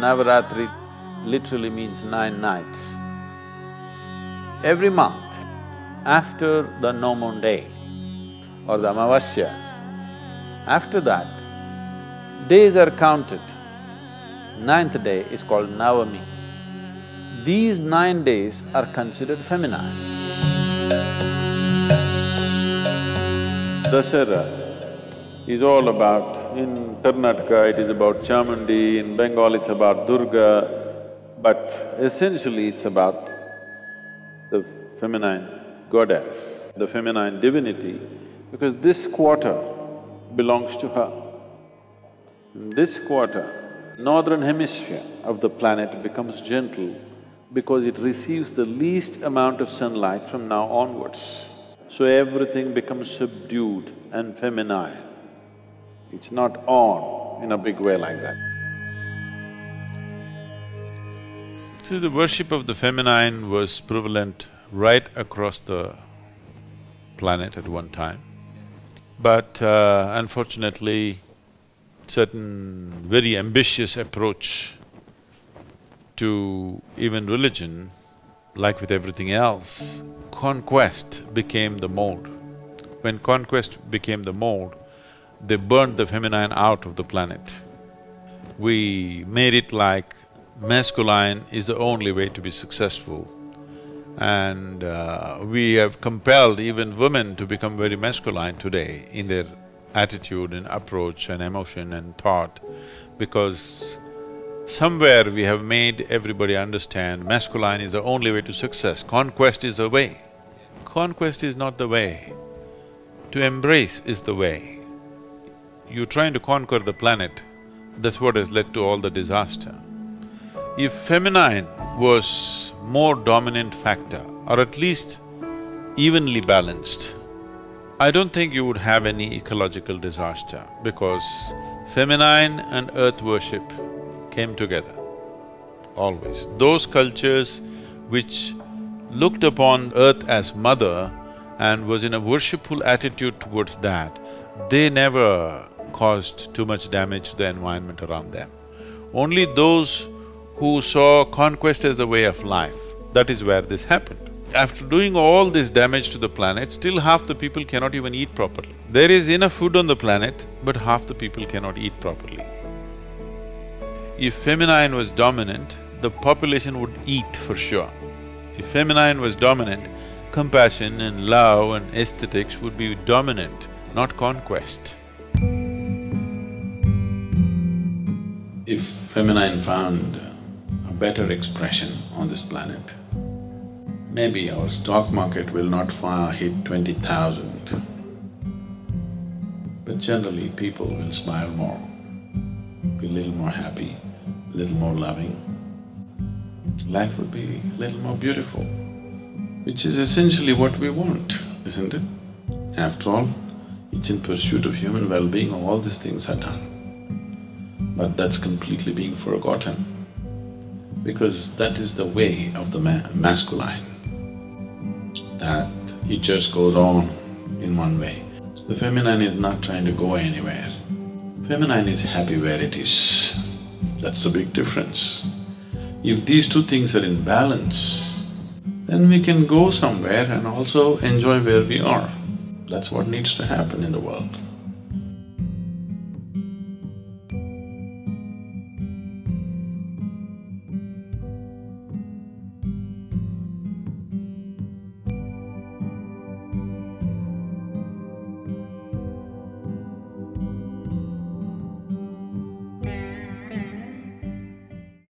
Navaratri literally means 9 nights. Every month, after the new moon day or the Amavasya, after that, days are counted. 9th day is called Navami. These 9 days are considered feminine. Dasara is all about… in Karnataka it is about Chamundi, in Bengal it's about Durga, but essentially it's about the feminine goddess, the feminine divinity, because this quarter belongs to her. This quarter, northern hemisphere of the planet becomes gentle because it receives the least amount of sunlight from now onwards. So everything becomes subdued and feminine. It's not on in a big way like that. See, the worship of the feminine was prevalent right across the planet at one time. But unfortunately, certain very ambitious approach to even religion, like with everything else, conquest became the mode. When conquest became the mode, they burned the feminine out of the planet. We made it like masculine is the only way to be successful, and we have compelled even women to become very masculine today in their attitude and approach and emotion and thought, because somewhere we have made everybody understand masculine is the only way to success, conquest is the way. Conquest is not the way, to embrace is the way. You're trying to conquer the planet, that's what has led to all the disaster. If feminine was more dominant factor, or at least evenly balanced, I don't think you would have any ecological disaster, because feminine and earth worship came together, always. Those cultures which looked upon earth as mother and was in a worshipful attitude towards that, they never caused too much damage to the environment around them. Only those who saw conquest as the way of life, that is where this happened. After doing all this damage to the planet, still half the people cannot even eat properly. There is enough food on the planet, but half the people cannot eat properly. If feminine was dominant, the population would eat for sure. If feminine was dominant, compassion and love and aesthetics would be dominant, not conquest. If feminine found better expression on this planet, maybe our stock market will not far hit 20,000, but generally people will smile more, be a little more happy, a little more loving. Life would be a little more beautiful, which is essentially what we want, isn't it? After all, it's in pursuit of human well-being all these things are done, but that's completely being forgotten, because that is the way of the masculine, that it just goes on in one way. The feminine is not trying to go anywhere. Feminine is happy where it is. That's the big difference. If these two things are in balance, then we can go somewhere and also enjoy where we are. That's what needs to happen in the world.